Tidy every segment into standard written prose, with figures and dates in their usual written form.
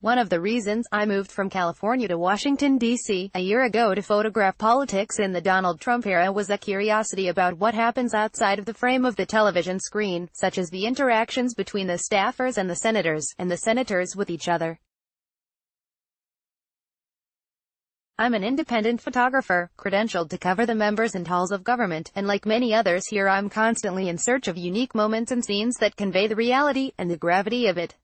One of the reasons I moved from California to Washington, D.C. a year ago to photograph politics in the Donald Trump era was a curiosity about what happens outside of the frame of the television screen, such as the interactions between the staffers and the senators with each other. I'm an independent photographer, credentialed to cover the members and halls of government, and like many others here I'm constantly in search of unique moments and scenes that convey the reality and the gravity of it.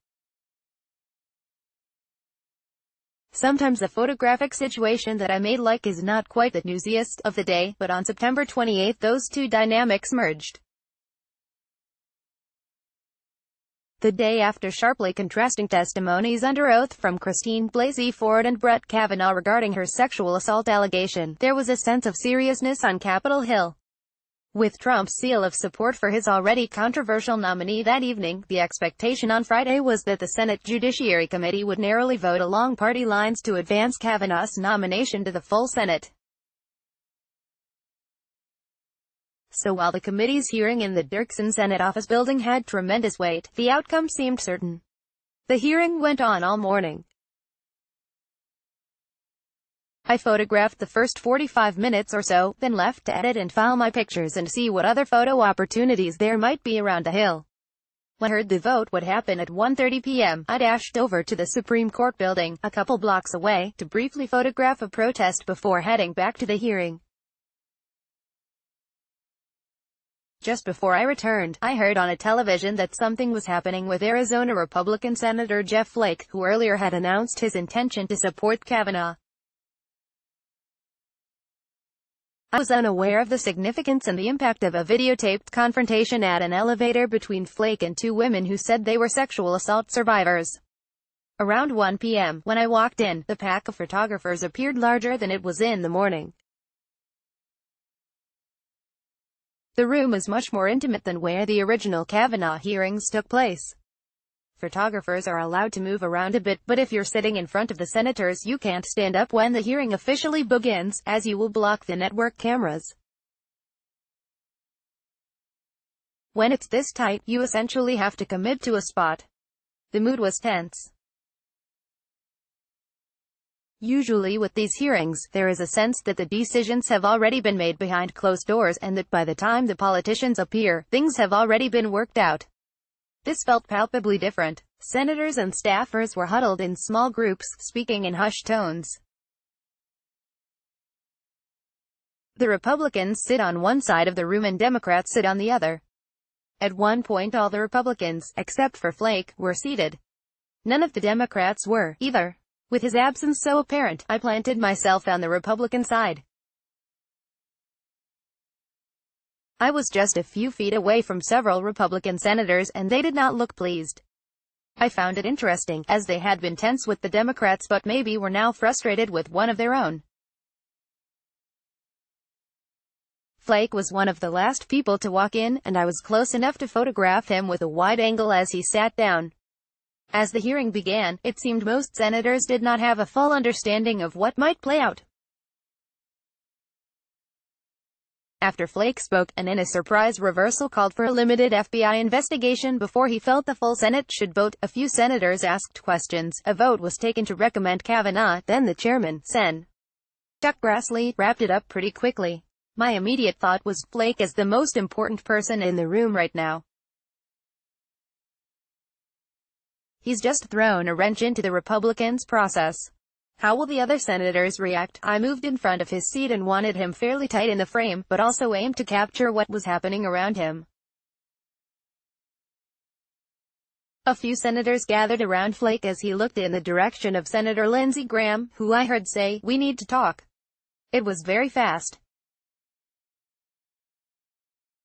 Sometimes the photographic situation that I made like is not quite the newsiest of the day, but on September 28 those two dynamics merged. The day after sharply contrasting testimonies under oath from Christine Blasey Ford and Brett Kavanaugh regarding her sexual assault allegation, there was a sense of seriousness on Capitol Hill. With Trump's seal of support for his already controversial nominee that evening, the expectation on Friday was that the Senate Judiciary Committee would narrowly vote along party lines to advance Kavanaugh's nomination to the full Senate. So while the committee's hearing in the Dirksen Senate office building had tremendous weight, the outcome seemed certain. The hearing went on all morning. I photographed the first 45 minutes or so, then left to edit and file my pictures and see what other photo opportunities there might be around the Hill. When I heard the vote would happen at 1:30 p.m., I dashed over to the Supreme Court building, a couple blocks away, to briefly photograph a protest before heading back to the hearing. Just before I returned, I heard on a television that something was happening with Arizona Republican Senator Jeff Flake, who earlier had announced his intention to support Kavanaugh. I was unaware of the significance and the impact of a videotaped confrontation at an elevator between Flake and two women who said they were sexual assault survivors. Around 1 p.m., when I walked in, the pack of photographers appeared larger than it was in the morning. The room is much more intimate than where the original Kavanaugh hearings took place. Photographers are allowed to move around a bit, but if you're sitting in front of the senators you can't stand up when the hearing officially begins, as you will block the network cameras. When it's this tight, you essentially have to commit to a spot. The mood was tense. Usually with these hearings, there is a sense that the decisions have already been made behind closed doors and that by the time the politicians appear, things have already been worked out. This felt palpably different. Senators and staffers were huddled in small groups, speaking in hushed tones. The Republicans sit on one side of the room and Democrats sit on the other. At one point all the Republicans, except for Flake, were seated. None of the Democrats were, either. With his absence so apparent, I planted myself on the Republican side. I was just a few feet away from several Republican senators, and they did not look pleased. I found it interesting, as they had been tense with the Democrats but maybe were now frustrated with one of their own. Flake was one of the last people to walk in, and I was close enough to photograph him with a wide angle as he sat down. As the hearing began, it seemed most senators did not have a full understanding of what might play out. After Flake spoke, and in a surprise reversal called for a limited FBI investigation before he felt the full Senate should vote, a few senators asked questions, a vote was taken to recommend Kavanaugh, then the chairman, Sen. Chuck Grassley, wrapped it up pretty quickly. My immediate thought was, Flake is the most important person in the room right now. He's just thrown a wrench into the Republicans' process. How will the other senators react? I moved in front of his seat and wanted him fairly tight in the frame, but also aimed to capture what was happening around him. A few senators gathered around Flake as he looked in the direction of Senator Lindsey Graham, who I heard say, "We need to talk." It was very fast.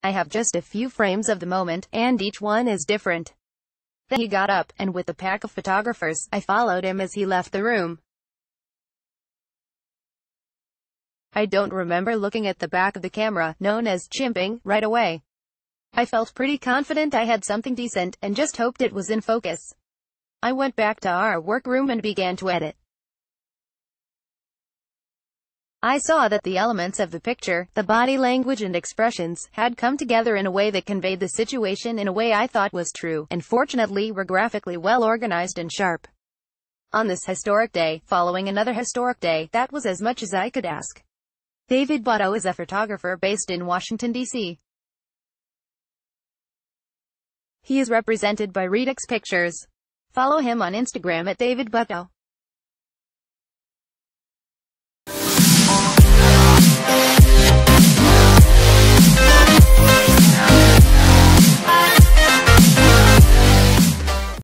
I have just a few frames of the moment, and each one is different. Then he got up, and with the pack of photographers, I followed him as he left the room. I don't remember looking at the back of the camera, known as chimping, right away. I felt pretty confident I had something decent, and just hoped it was in focus. I went back to our workroom and began to edit. I saw that the elements of the picture, the body language and expressions, had come together in a way that conveyed the situation in a way I thought was true, and fortunately were graphically well organized and sharp. On this historic day, following another historic day, that was as much as I could ask. DavidButto is a photographer based in Washington, D.C. He is represented by Redux Pictures. Follow him on Instagram at DavidButto.